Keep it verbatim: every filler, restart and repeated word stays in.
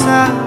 rasa